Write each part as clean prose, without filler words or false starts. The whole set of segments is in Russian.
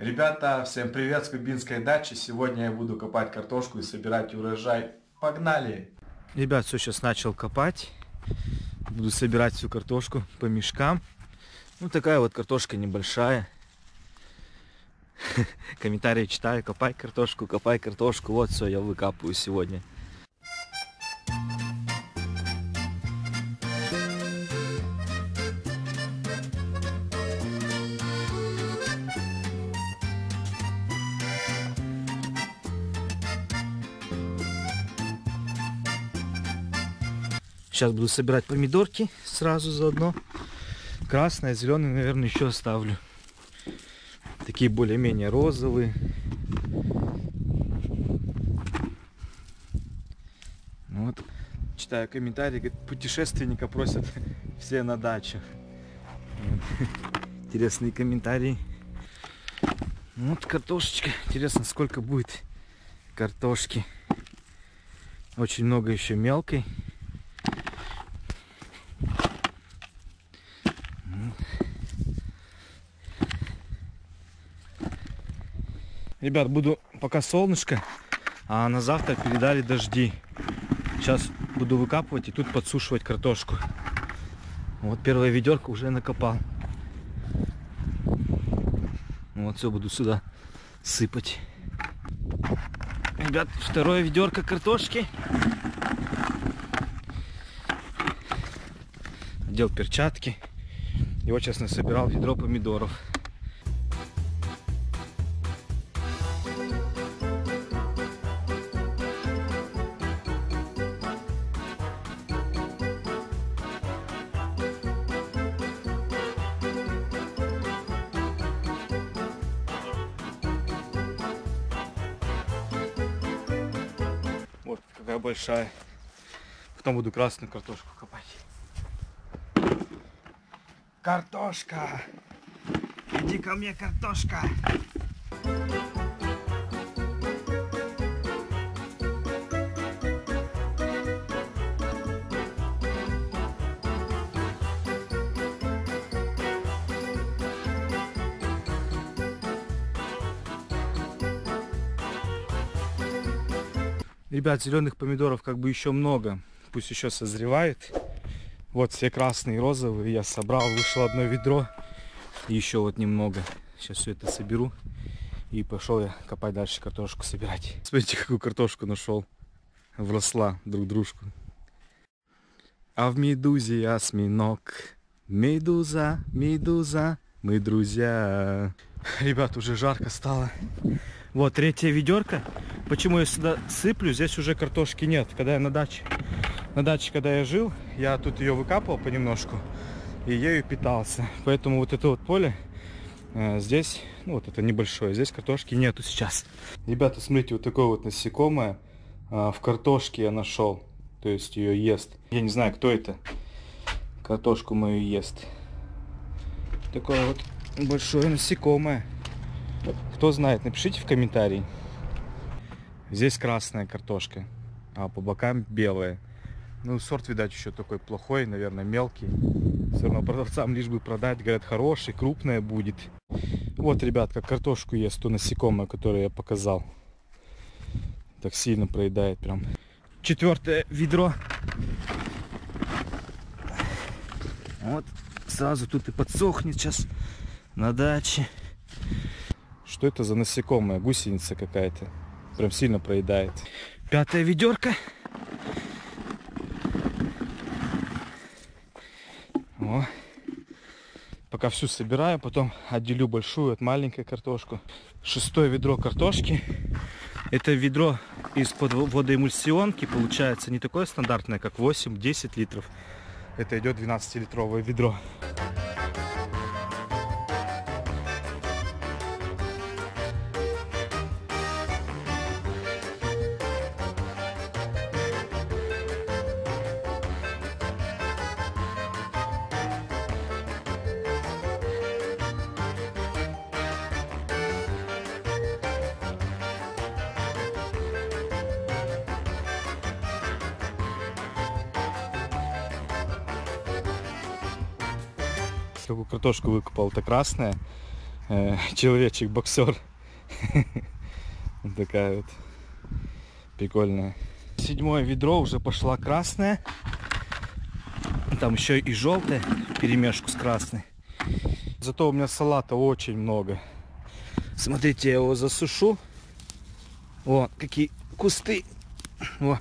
Ребята, всем привет с Кубинской дачи. Сегодня я буду копать картошку и собирать урожай. Погнали! Ребят, все, сейчас начал копать. Буду собирать всю картошку по мешкам. Ну, такая вот картошка небольшая. Комментарии читаю. Копай картошку, копай картошку. Вот все, я выкапываю сегодня. Сейчас буду собирать помидорки сразу заодно. Красное, зеленое, наверное, еще оставлю. Такие более-менее розовые. Вот. Читаю комментарии, говорит, путешественника просят все на дачу. Вот. Интересные комментарии. Вот картошечка. Интересно, сколько будет картошки. Очень много еще мелкой. Ребят, буду пока солнышко, а на завтра передали дожди. Сейчас буду выкапывать и тут подсушивать картошку. Вот первая ведерко уже накопал. Вот все, буду сюда сыпать. Ребят, второе ведерко картошки. Одел перчатки. И вот сейчас насобирал ведро помидоров. Вот какая большая. Потом буду красную картошку копать. Картошка! Иди ко мне, картошка! Ребят, зеленых помидоров как бы еще много. Пусть еще созревает. Вот все красные и розовые я собрал. Вышло одно ведро. И еще вот немного. Сейчас все это соберу. И пошел я копать дальше, картошку собирать. Смотрите, какую картошку нашел. Вросла друг дружку. А в медузе осьминог. Медуза, медуза, мы друзья. Ребят, уже жарко стало. Вот третье ведерко. Почему я сюда сыплю? Здесь уже картошки нет. Когда я на даче, когда я жил, я тут ее выкапывал понемножку и ею питался. Поэтому вот это вот поле здесь, ну вот это небольшое, здесь картошки нету сейчас. Ребята, смотрите, вот такое вот насекомое в картошке я нашел. То есть ее ест. Я не знаю, кто это. Картошку мою ест. Такое вот большое насекомое. Кто знает, напишите в комментарии. Здесь красная картошка, а по бокам белая. Ну, сорт, видать, еще такой плохой, наверное, мелкий. Все равно продавцам лишь бы продать. Говорят, хороший, крупная будет. Вот, ребят, как картошку ест то насекомое, которое я показал. Так сильно проедает прям. Четвертое ведро. Вот, сразу тут и подсохнет сейчас на даче. Что это за насекомое? Гусеница какая-то. Прям сильно проедает. Пятое ведерко. О. Пока всю собираю, потом отделю большую от маленькой картошку. Шестое ведро картошки. Это ведро из-под водоэмульсионки. Получается не такое стандартное, как 8-10 литров. Это идет 12-литровое ведро. Какую картошку выкопал, это красная, человечек-боксер. Вот такая вот прикольная. Седьмое ведро уже пошла красная. Там еще и желтая перемешку с красной. Зато у меня салата очень много. Смотрите, я его засушу. Вот какие кусты. Во.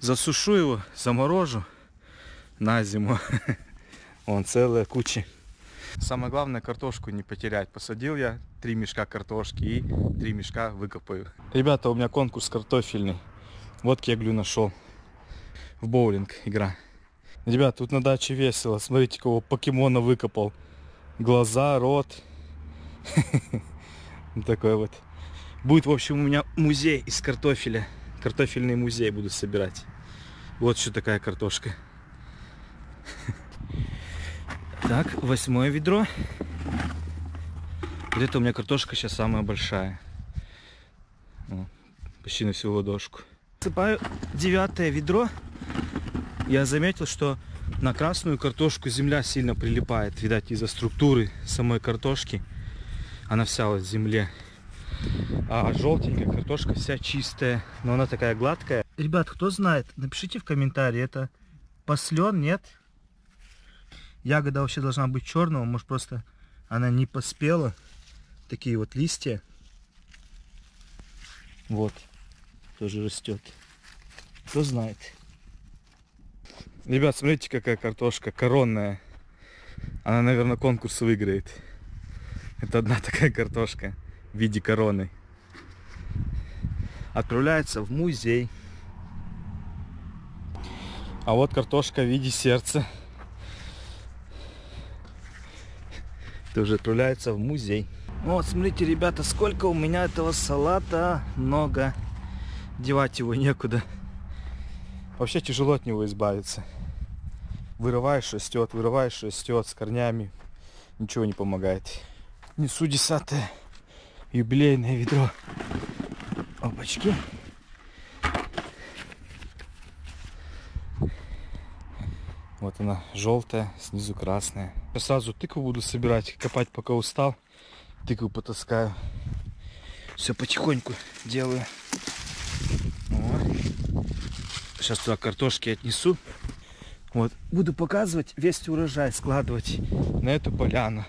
Засушу его, заморожу на зиму. Вон целая куча. Самое главное, картошку не потерять. Посадил я 3 мешка картошки и 3 мешка выкопаю. Ребята, у меня конкурс картофельный. Вот кеглю нашел. В боулинг игра. Ребят, тут на даче весело. Смотрите, кого покемона выкопал. Глаза, рот. Такой вот. Будет, в общем, у меня музей из картофеля. Картофельный музей буду собирать. Вот еще такая картошка. Так, 8-е ведро. Вот это у меня картошка сейчас самая большая. О, почти на всю ладошку. Сыпаю 9-е ведро. Я заметил, что на красную картошку земля сильно прилипает. Видать, из-за структуры самой картошки. Она вся в земле. А желтенькая картошка вся чистая. Но она такая гладкая. Ребят, кто знает, напишите в комментарии. Это паслен, нет? Ягода вообще должна быть черного, может просто она не поспела. Такие вот листья. Вот, тоже растет. Кто знает. Ребят, смотрите, какая картошка коронная. Она, наверное, конкурс выиграет. Это одна такая картошка в виде короны. Отправляется в музей. А вот картошка в виде сердца. Тоже отправляется в музей. Вот, смотрите, ребята, сколько у меня этого салата много. Девать его некуда. Вообще тяжело от него избавиться. Вырываешь, растет с корнями. Ничего не помогает. Несу 10-е юбилейное ведро. Опачки. Вот она, желтая, снизу красная. Я сразу тыкву буду собирать, копать пока устал. Тыкву потаскаю. Все потихоньку делаю. Вот. Сейчас туда картошки отнесу. Вот. Буду показывать весь урожай, складывать на эту поляну.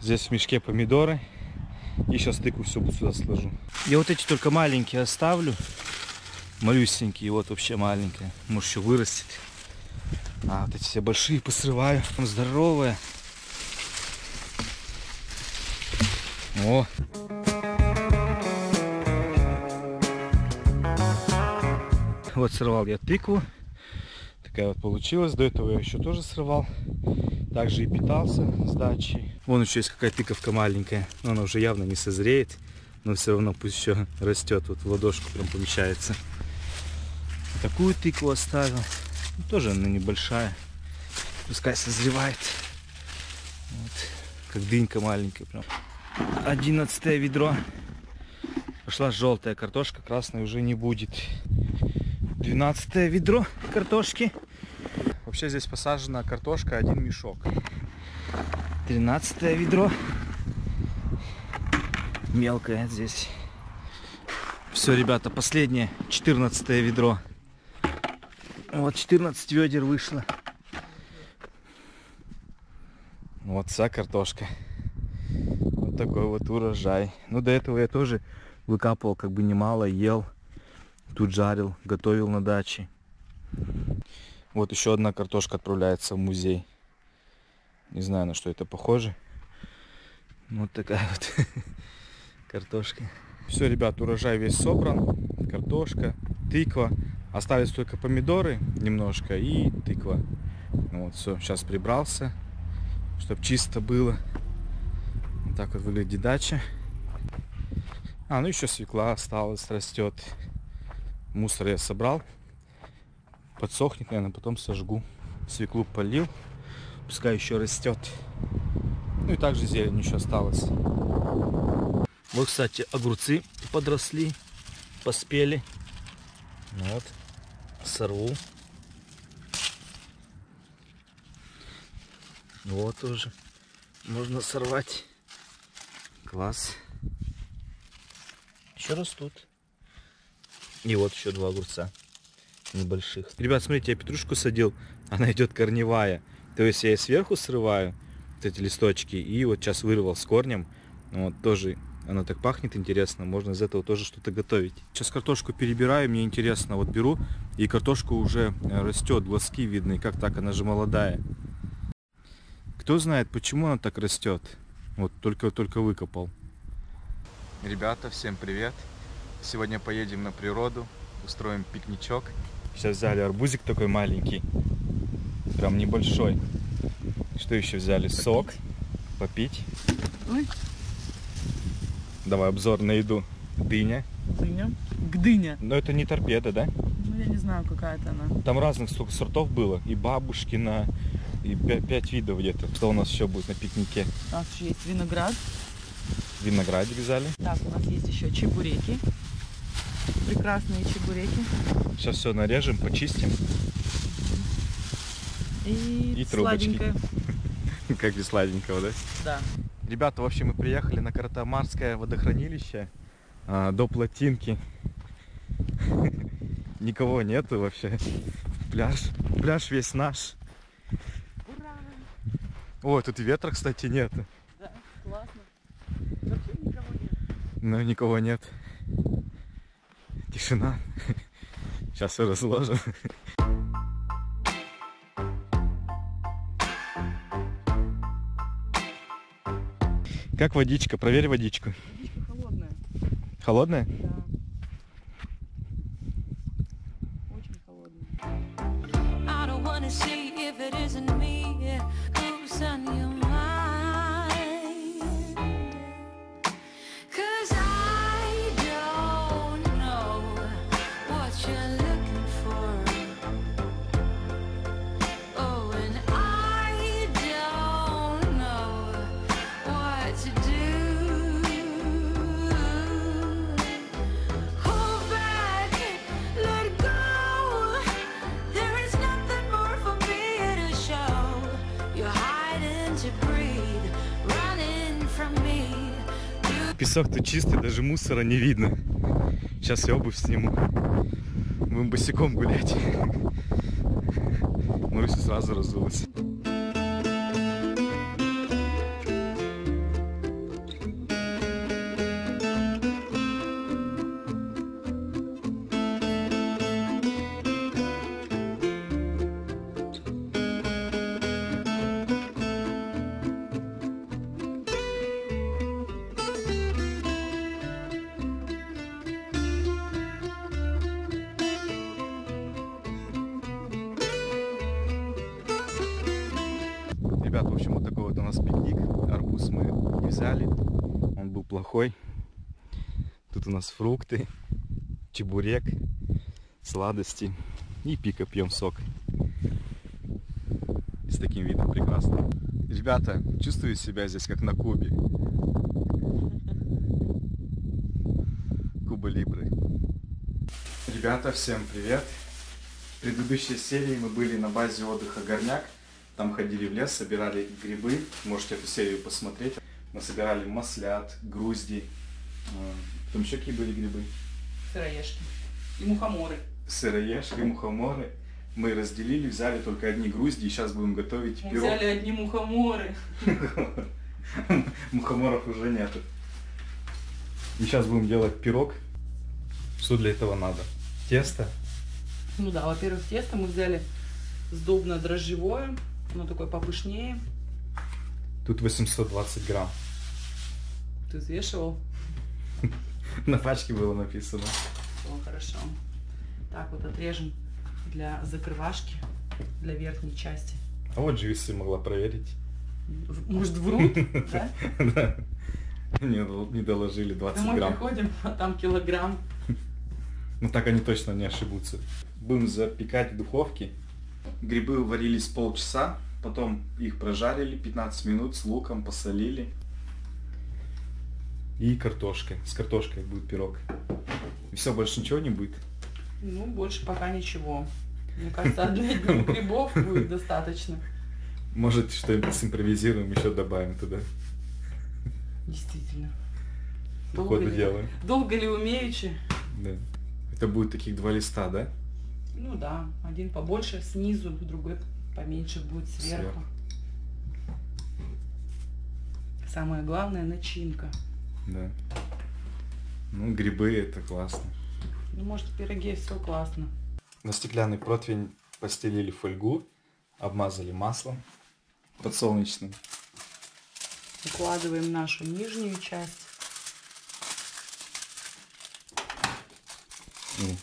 Здесь в мешке помидоры. И сейчас тыкву все сюда сложу. Я вот эти только маленькие оставлю. Малюсенькие, вот вообще маленькая. Может еще вырастет. А, вот эти все большие посрываю. Там здоровые. О! Вот срывал я тыкву. Такая вот получилась. До этого я еще тоже срывал. Также и питался с дачи. Вон еще есть какая тыковка маленькая. Но она уже явно не созреет. Но все равно пусть еще растет. Вот в ладошку прям помещается. Такую тыкву оставил. Тоже она небольшая. Пускай созревает. Вот. Как дынька маленькая. Прям. 11-е ведро. Пошла желтая картошка. Красной уже не будет. 12-е ведро картошки. Вообще здесь посажена картошка. Один мешок. 13-е ведро. Мелкое здесь. Все, ребята. Последнее. 14-е ведро. Вот 14 ведер вышло. Вот вся картошка. Вот такой вот урожай. Ну, до этого я тоже выкапывал как бы немало, ел. Тут жарил, готовил на даче. Вот еще одна картошка отправляется в музей. Не знаю, на что это похоже. Вот такая вот картошка. Все, ребят, урожай весь собран. Картошка, тыква. Остались только помидоры немножко и тыква. Вот, все, сейчас прибрался, чтобы чисто было. Вот так вот выглядит дача. А, ну еще свекла осталась, растет. Мусор я собрал. Подсохнет, наверное, потом сожгу. Свеклу полил, пускай еще растет. Ну и также зелень еще осталась. Вот, кстати, огурцы подросли, поспели. Вот. Сорву. Вот уже. Можно сорвать. Класс. Еще растут. И вот еще два огурца небольших. Ребят, смотрите, я петрушку садил, она идет корневая. То есть я и сверху срываю вот эти листочки, и вот сейчас вырвал с корнем. Вот тоже она так пахнет интересно, можно из этого тоже что-то готовить. Сейчас картошку перебираю, мне интересно, вот беру, и картошка уже растет, глазки видны, как так, она же молодая. Кто знает, почему она так растет? Вот только выкопал. Ребята, всем привет! Сегодня поедем на природу, устроим пикничок. Сейчас взяли арбузик такой маленький, прям небольшой. Что еще взяли? Попить. Сок. Попить. Ой. Давай обзор на еду. Дыня. Дыня? Гдыня. Но это не торпеда, да? Ну я не знаю, какая-то она. Там разных столько сортов было. И бабушкина, и 5 видов где-то. Что у нас еще будет на пикнике? У нас еще есть виноград. Виноградик взяли. Так, у нас есть еще чебуреки. Прекрасные чебуреки. Сейчас все нарежем, почистим. И трубочки. Как без сладенького, да? Да. Ребята, в общем, мы приехали на Каратамарское водохранилище до плотинки. Никого нету вообще. Пляж. Пляж весь наш. Ура! О, тут и ветра, кстати, нет. Да, классно. Вообще никого нет. Ну, никого нет. Тишина. Сейчас все разложим. Как водичка? Проверь водичку. Водичка холодная. Холодная? Да. Очень холодная. Песок тут чистый, даже мусора не видно. Сейчас я обувь сниму. Будем босиком гулять. Маруся сразу разулась. Ребят, в общем, вот такой вот у нас пикник. Арбуз мы не взяли, он был плохой. Тут у нас фрукты, чебурек, сладости и пика, пьем сок. С таким видом прекрасно. Ребята, чувствую себя здесь как на Кубе. Куба Либры. Ребята, всем привет! В предыдущей серии мы были на базе отдыха Горняк. Там ходили в лес, собирали грибы, можете эту серию посмотреть. Мы собирали маслят, грузди, там еще какие были грибы? Сыроежки и мухоморы. Сыроежки, мухоморы. Мы разделили, взяли только одни грузди, и сейчас будем готовить пирог. Взяли одни мухоморы. Мухоморов уже нету. И сейчас будем делать пирог. Что для этого надо? Тесто? Ну да, во-первых, тесто мы взяли сдобно-дрожжевое. Оно такое попышнее. Тут 820 грамм. Ты взвешивал? На пачке было написано. О, хорошо. Так, вот отрежем для закрывашки, для верхней части. А вот Дживиси могла проверить. Может, врут, да? Да. Не доложили 20 грамм. Мы приходим, а там килограмм. Ну так они точно не ошибутся. Будем запекать в духовке. Грибы варились полчаса, потом их прожарили 15 минут с луком, посолили. И картошкой. С картошкой будет пирог. И все, больше ничего не будет? Ну, больше пока ничего. Мне кажется, одних грибов будет достаточно. Может, что-нибудь симпровизируем, еще добавим туда. Действительно. Походу делаем. Долго ли умеючи? Да. Это будет таких два листа, да? Ну да, один побольше снизу, другой поменьше будет сверху. Самое главное — начинка. Да. Ну, грибы — это классно. Ну, может, в пироге все классно. На стеклянный противень постелили фольгу, обмазали маслом подсолнечным. Укладываем нашу нижнюю часть. Ну,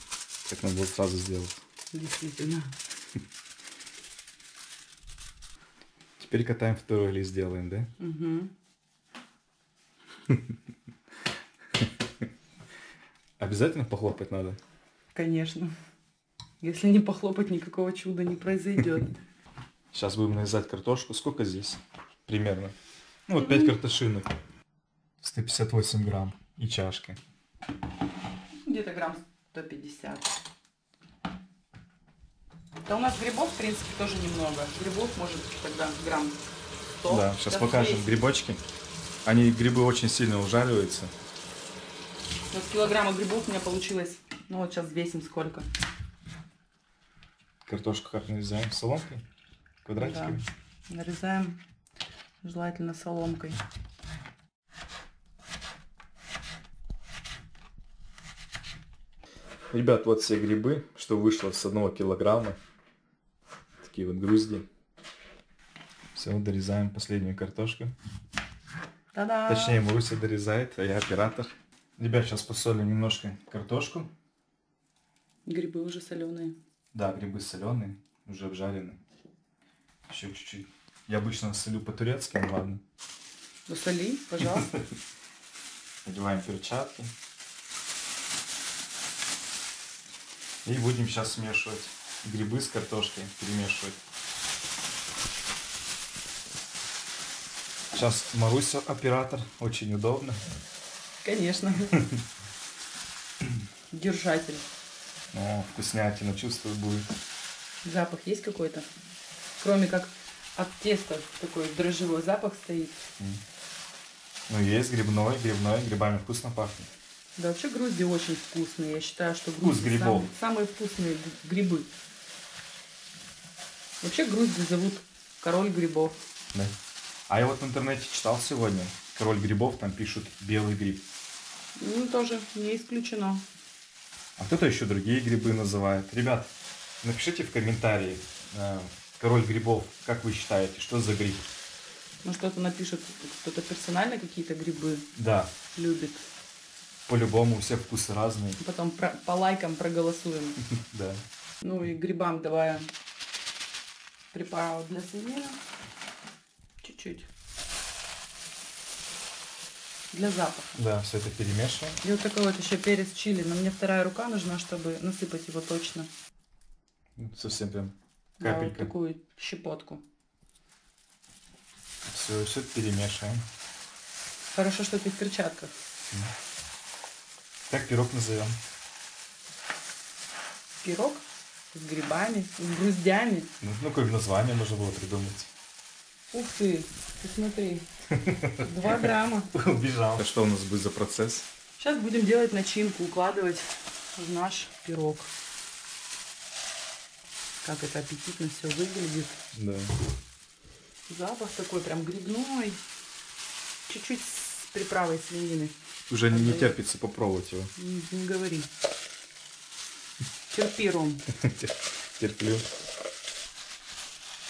как надо было сразу сделать. Действительно. Теперь катаем второй лист, делаем, да? Угу. Обязательно похлопать надо? Конечно. Если не похлопать, никакого чуда не произойдет. Сейчас будем нарезать картошку. Сколько здесь? Примерно. Ну вот 5 картошинок. 158 грамм и чашка. Где-то грамм 150. Да у нас грибов, в принципе, тоже немного. Грибов может тогда грамм 100. Да, сейчас покажем весь. Грибочки. Они, грибы, очень сильно ужариваются. Вот килограмма грибов у меня получилось. Ну вот сейчас весим сколько. Картошку как нарезаем? Соломкой? Квадратиками? Да, нарезаем желательно соломкой. Ребят, вот все грибы, что вышло с 1 килограмма. Такие вот грузди. Все, дорезаем последнюю картошку. Та-дам! Точнее, Маруся дорезает, а я оператор. Ребят, сейчас посолим немножко картошку. Грибы уже соленые. Да, грибы соленые, уже обжарены. Еще чуть-чуть. Я обычно солю по-турецки, ну ладно. Ну соли, пожалуйста. Надеваем перчатки. И будем сейчас смешивать грибы с картошкой, перемешивать. Сейчас Маруся оператор, очень удобно. Конечно. Держатель. О, вкуснятина, чувствую, будет. Запах есть какой-то? Кроме как от теста такой дрожжевой запах стоит. Ну есть грибной, грибами вкусно пахнет. Да, вообще грузди очень вкусные. Я считаю, что грузди самые вкусные грибы. Вообще грузди зовут король грибов. Да. А я вот в интернете читал сегодня, король грибов, там пишут белый гриб. Ну, тоже не исключено. А кто-то еще другие грибы называет. Ребят, напишите в комментарии, король грибов, как вы считаете, что за гриб? Ну, что-то напишет, кто-то персонально какие-то грибы любит. По-любому, все вкусы разные. Потом по лайкам проголосуем. Да. Ну и грибам давая приправу для сезона. Чуть-чуть. Для запаха. Да, все это перемешиваем. И вот такой вот еще перец чили. Но мне вторая рука нужна, чтобы насыпать его точно. Совсем прям капелька. Да, вот такую щепотку. Все, все перемешиваем. Хорошо, что ты в перчатках. Как пирог назовем? Пирог с грибами, с груздями. Ну, какое название можно было придумать. Ух ты, посмотри. 2 грамма. Убежал. А что у нас будет за процесс? Сейчас будем делать начинку, укладывать в наш пирог. Как это аппетитно все выглядит. Да. Запах такой прям грибной. Чуть-чуть с приправой свинины. Уже не терпится попробовать его. Не говори. Терпи, Ром. Терплю.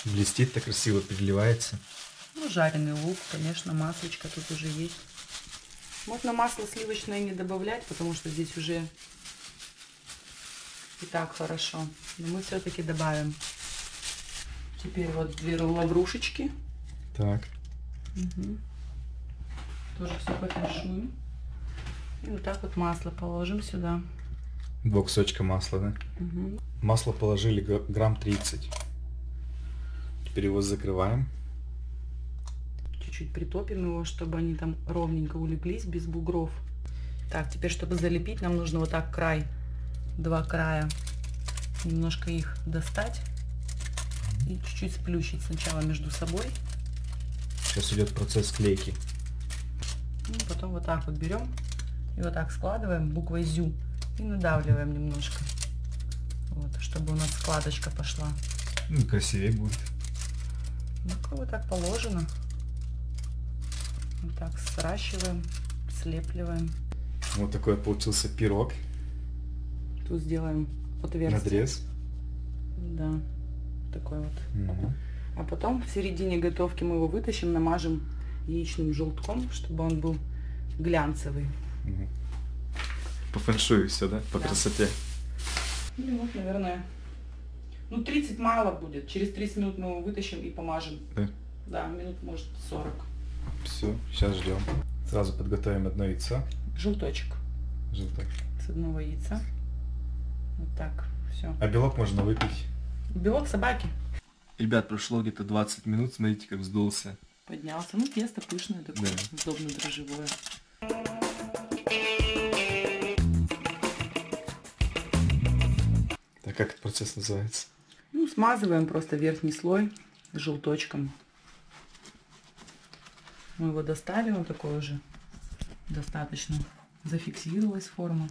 Блестит, так красиво переливается. Ну, жареный лук, конечно, маслечко тут уже есть. Можно масло сливочное не добавлять, потому что здесь уже и так хорошо. Но мы все-таки добавим. Теперь вот 2 лаврушечки. Так. Угу. Тоже все помешаем. И вот так вот масло положим сюда. 2 кусочка масла, да? Угу. Масло положили грамм 30. Теперь его закрываем. Чуть-чуть притопим его, чтобы они там ровненько улеглись, без бугров. Так, теперь, чтобы залепить, нам нужно вот так край, 2 края. Немножко их достать. И чуть-чуть сплющить сначала между собой. Сейчас идет процесс клейки. И потом вот так вот берем. И вот так складываем буквой ЗЮ и надавливаем немножко, вот, чтобы у нас складочка пошла. Ну, красивее будет. Ну, вот так положено. Вот так сращиваем, слепливаем. Вот такой получился пирог. Тут сделаем отверстие. Надрез. Да, такой вот. Угу. А потом в середине готовки мы его вытащим, намажем яичным желтком, чтобы он был глянцевый. Угу. По фэншую все, да? По красоте. Минут, наверное. Ну, 30 мало будет. Через 30 минут мы его вытащим и помажем. Да? Да, минут, может, 40. Все, сейчас ждем. Сразу подготовим одно яйцо. Желточек. Желток. С одного яйца. Вот так, все. А белок можно выпить? Белок собаки. Ребят, прошло где-то 20 минут, смотрите, как вздулся. Поднялся. Ну, тесто пышное такое, да. Удобно дрожжевое. Так, как этот процесс называется? Ну, смазываем просто верхний слой желточком. Мы его достали, он такой уже достаточно. Зафиксировалась форма.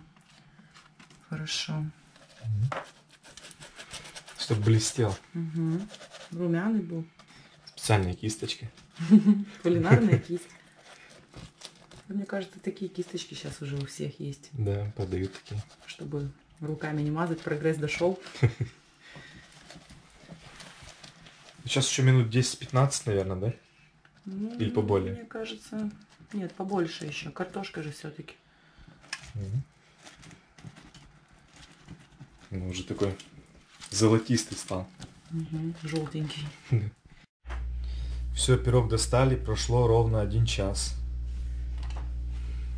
Хорошо. Чтобы блестел. Угу. Румяный был. Специальные кисточки. Кулинарная кисть. Мне кажется, такие кисточки сейчас уже у всех есть. Да, подают такие. Чтобы руками не мазать, прогресс дошел. Сейчас еще минут 10-15, наверное, да? Ну, или поболее? Мне кажется, нет, побольше еще. Картошка же все-таки. Ну, уже такой золотистый стал. Угу, желтенький. Все, пирог достали. Прошло ровно 1 час.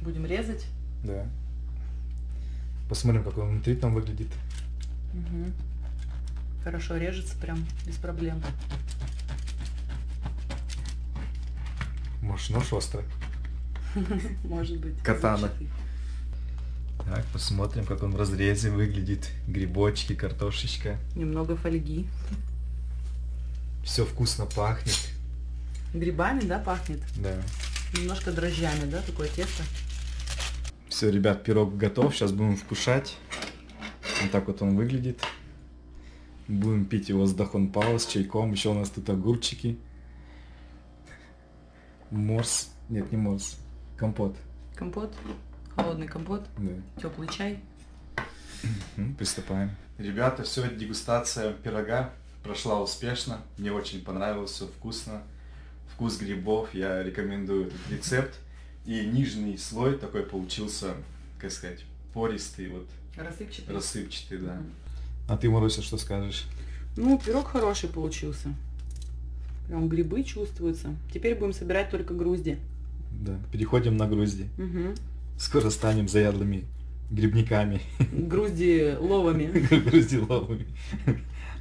Будем резать? Да. Посмотрим, как он внутри там выглядит. Угу. Хорошо режется, прям без проблем. Может, нож острый? Может быть. Катана. Так, посмотрим, как он в разрезе выглядит. Грибочки, картошечка. Немного фольги. Все вкусно пахнет. Грибами, да, пахнет? Да. Немножко дрожжами, да, такое тесто? Все, ребят, пирог готов. Сейчас будем вкушать. Вот так вот он выглядит. Будем пить его с дахонпао, с чайком. Еще у нас тут огурчики. Морс. Нет, не морс. Компот. Компот. Холодный компот. Да. Теплый чай. Приступаем. Ребята, все, дегустация пирога прошла успешно. Мне очень понравилось, все вкусно. Вкус грибов. Я рекомендую этот рецепт. И нижний слой такой получился, как сказать, пористый. Вот. Рассыпчатый. Рассыпчатый, да. А ты, Маруся, что скажешь? Ну, пирог хороший получился. Прям грибы чувствуются. Теперь будем собирать только грузди. Да, переходим на грузди. Угу. Скоро станем заядлыми грибниками. Грузди-ловами. Грузди-ловами.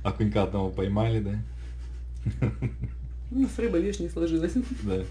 Окунька одного поймали, да? Ну, с рыбой вишни сложилось. Да.